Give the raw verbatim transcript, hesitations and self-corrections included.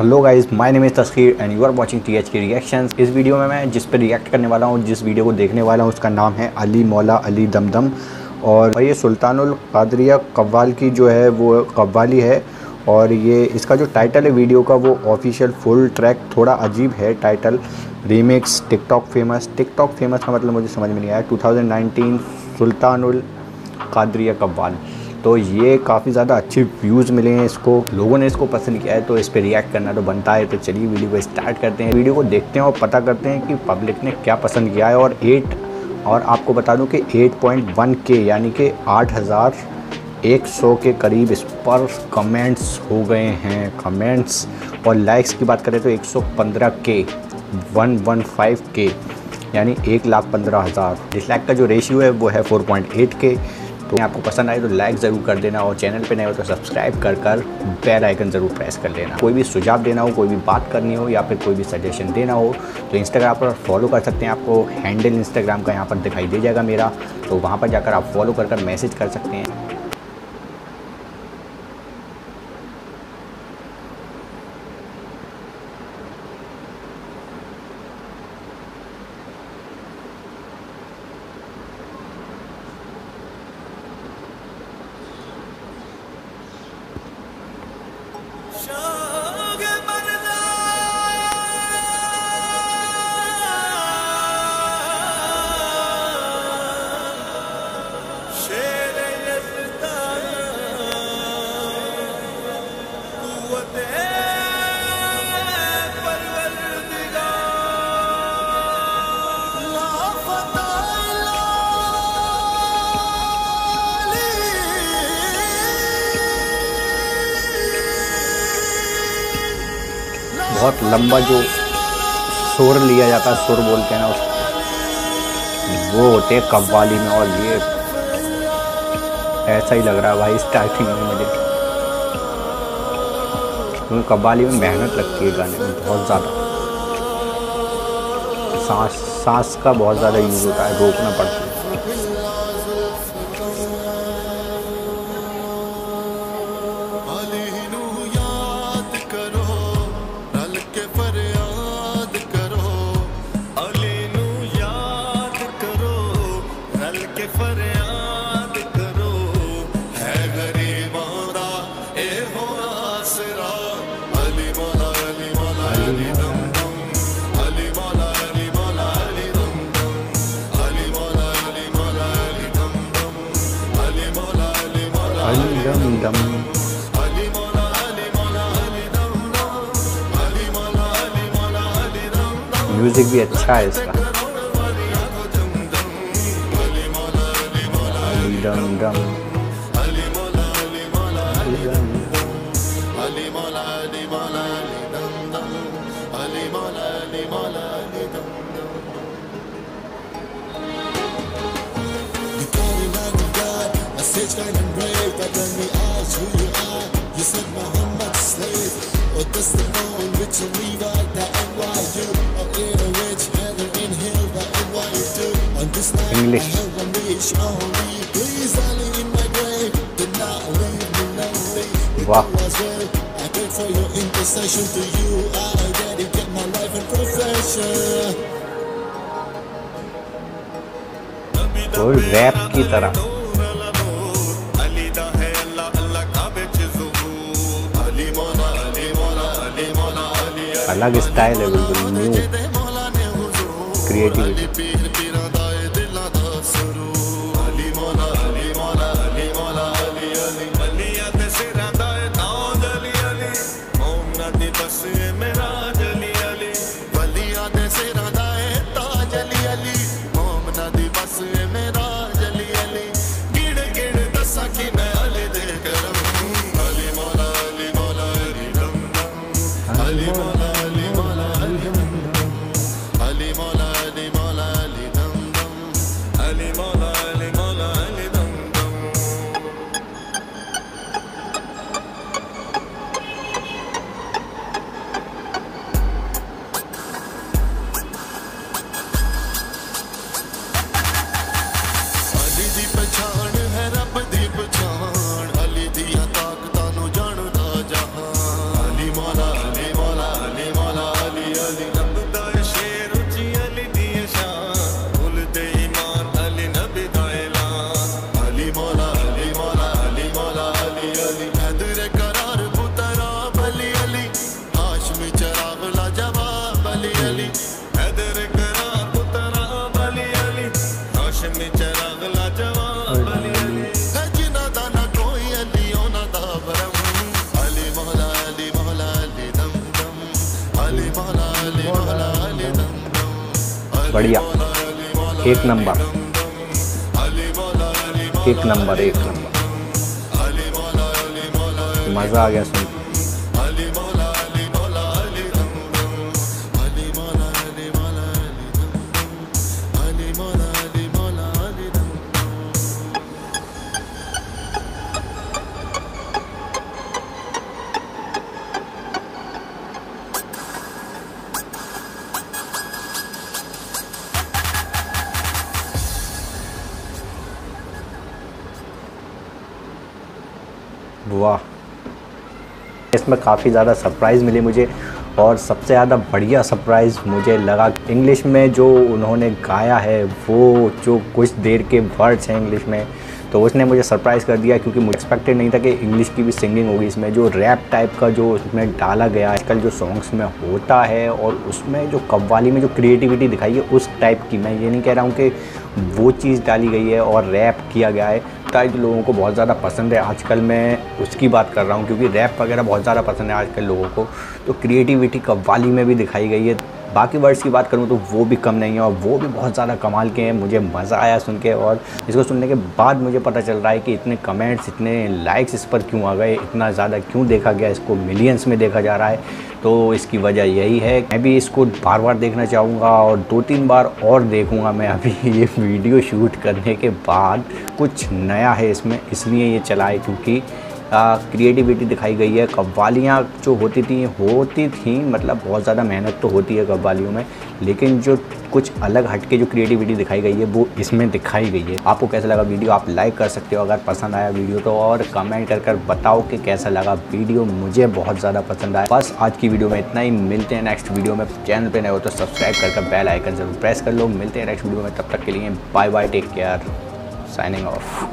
Hello guys, my name is Taskheer and you are watching THK reactions. इस वीडियो में मैं जिस पर रिएक्ट करने वाला हूँ, जिस वीडियो को देखने वाला हूँ, उसका नाम है अली मौला अली दमदम। और ये सुल्तान अल कादरिया कव्वाल की जो है वो कव्वाली है। और ये इसका जो टाइटल है वीडियो का, वो ऑफिशियल फुल ट्रैक थोड़ा अजीब है title. Remix TikTok famous TikTok famous का मतलब मुझे समझ में नहीं आया। Two thousand nineteen Sultan Al Qadria qawwal. तो ये काफ़ी ज़्यादा अच्छे व्यूज़ मिले हैं इसको, लोगों ने इसको पसंद किया है, तो इस पर रिएक्ट करना तो बनता है। तो चलिए वीडियो को स्टार्ट करते हैं, वीडियो को देखते हैं और पता करते हैं कि पब्लिक ने क्या पसंद किया है। और एट और आपको बता दूं कि एट पॉइंट वन के यानी कि आठ हज़ार एक सौ के करीब इस पर कमेंट्स हो गए हैं, कमेंट्स। और लाइक्स की बात करें तो एक सौ पंद्रह के, वन वन फाइव के यानी एक लाख पंद्रह हज़ार। डिसलाइक का जो रेशियो है वो है फोर पॉइंट एट के। तो आपको पसंद आए तो लाइक ज़रूर कर देना, और चैनल पे नए हो तो सब्सक्राइब कर कर बेल आइकन ज़रूर प्रेस कर लेना। कोई भी सुझाव देना हो, कोई भी बात करनी हो, या फिर कोई भी सजेशन देना हो तो इंस्टाग्राम पर फॉलो कर सकते हैं। आपको हैंडल इंस्टाग्राम का यहाँ पर दिखाई दे जाएगा मेरा, तो वहाँ पर जाकर आप फॉलो कर कर मैसेज कर सकते हैं। बहुत लंबा जो सुर लिया जाता है, सुर बोलते हैं ना उसको, वो होते हैं कव्वाली में। और ये ऐसा ही लग रहा है भाई स्टार्टिंग में मुझे, क्योंकि कव्वाली में मेहनत लगती है गाने में, बहुत ज़्यादा सांस सांस का बहुत ज़्यादा यूज होता है, रोकना पड़ता है। म्यूजिक भी अच्छा है इसका। English. Wow. कोई रैप की तरह। अलग स्टाइल है, बिल्कुल न्यू क्रिएटिविटी। अली मौला अली दमदम, अली मौला अली मौला अली बढ़िया, एक नंबर एक नंबर एक नंबर, मज़ा आ गया सुन। वाह, इसमें काफ़ी ज़्यादा सरप्राइज़ मिली मुझे, और सबसे ज़्यादा बढ़िया सरप्राइज़ मुझे लगा इंग्लिश में जो उन्होंने गाया है, वो जो कुछ देर के वर्ड्स हैं इंग्लिश में, तो उसने मुझे सरप्राइज़ कर दिया, क्योंकि मुझे एक्सपेक्टेड नहीं था कि इंग्लिश की भी सिंगिंग होगी इसमें। जो रैप टाइप का जो उसमें डाला गया आजकल जो सॉन्ग्स में होता है, और उसमें जो कव्वाली में जो क्रिएटिविटी दिखाई है उस टाइप की, मैं ये नहीं कह रहा हूँ कि वो चीज़ डाली गई है और रैप किया गया है, टाइप लोगों को बहुत ज़्यादा पसंद है आजकल, मैं उसकी बात कर रहा हूँ, क्योंकि रैप वगैरह बहुत ज़्यादा पसंद है आजकल लोगों को, तो क्रिएटिविटी कव्वाली में भी दिखाई गई है। बाकी वर्ड्स की बात करूँ तो वो भी कम नहीं है, और वो भी बहुत ज़्यादा कमाल के हैं, मुझे मज़ा आया सुन के, और इसको सुनने के बाद मुझे पता चल रहा है कि इतने कमेंट्स, इतने लाइक्स इस पर क्यों आ गए, इतना ज़्यादा क्यों देखा गया, इसको मिलियंस में देखा जा रहा है, तो इसकी वजह यही है। मैं भी इसको बार बार देखना चाहूँगा, और दो तीन बार और देखूँगा मैं। अभी ये वीडियो शूट करने के बाद कुछ नया है इसमें, इसलिए ये चला है, क्योंकि क्रिएटिविटी दिखाई गई है। कव्वालियाँ जो होती थी होती थी मतलब बहुत ज़्यादा मेहनत तो होती है कव्वालियों में, लेकिन जो कुछ अलग हटके जो क्रिएटिविटी दिखाई गई है वो इसमें दिखाई गई है। आपको कैसा लगा वीडियो, आप लाइक कर सकते हो अगर पसंद आया वीडियो तो, और कमेंट कर कर बताओ कि कैसा लगा वीडियो, मुझे बहुत ज़्यादा पसंद आया। बस आज की वीडियो में इतना ही, मिलते हैं नेक्स्ट वीडियो में। चैनल पे नए हो तो सब्सक्राइब कर कर बेल आइकन जरूर प्रेस कर लो। मिलते हैं नेक्स्ट वीडियो में, तब तक के लिए bye bye, take care, signing of.